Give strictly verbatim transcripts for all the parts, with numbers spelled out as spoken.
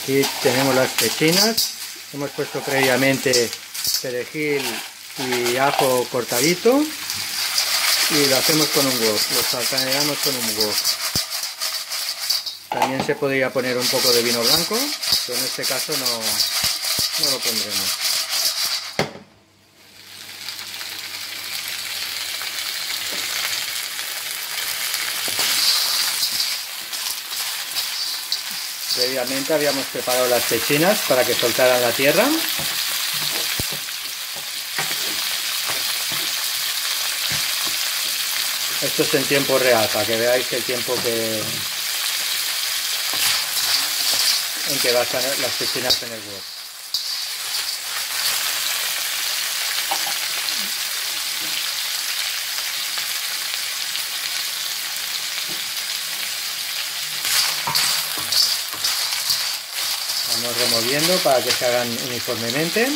Aquí tenemos las pechinas, hemos puesto previamente perejil y ajo cortadito y lo hacemos con un wok, lo saltaneamos con un wok. También se podría poner un poco de vino blanco, pero en este caso no, no lo pondremos. Previamente habíamos preparado las pechinas para que soltaran la tierra. Esto es en tiempo real, para que veáis el tiempo que en que bastan las pechinas en el wok. Vamos removiendo para que se hagan uniformemente.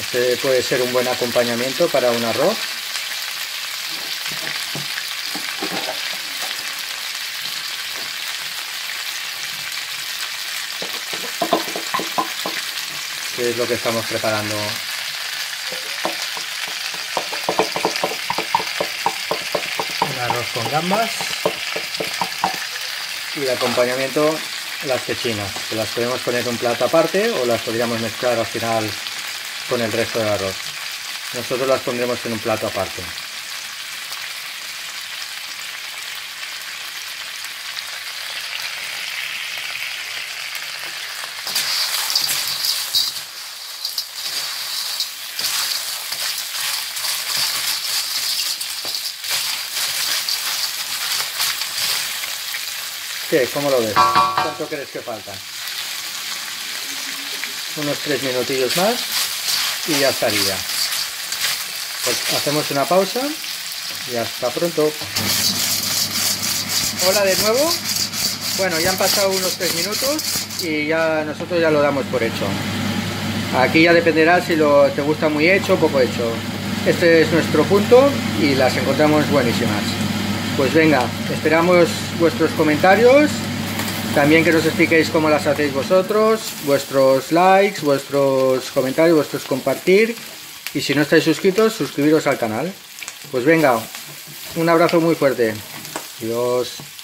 Este puede ser un buen acompañamiento para un arroz. Este es lo que estamos preparando. Un arroz con gambas. Y de acompañamiento las pechinas, que las podemos poner en un plato aparte o las podríamos mezclar al final con el resto del arroz. Nosotros las pondremos en un plato aparte. ¿Qué? ¿Cómo lo ves? ¿Cuánto crees que falta? Unos tres minutillos más y ya estaría. Pues hacemos una pausa y hasta pronto. Hola de nuevo. Bueno, ya han pasado unos tres minutos y ya nosotros ya lo damos por hecho. Aquí ya dependerá si lo, te gusta muy hecho o poco hecho. Este es nuestro punto y las encontramos buenísimas. Pues venga, esperamos vuestros comentarios. También que nos expliquéis cómo las hacéis vosotros, vuestros likes, vuestros comentarios, vuestros compartir. Y si no estáis suscritos, suscribiros al canal. Pues venga, un abrazo muy fuerte. Adiós.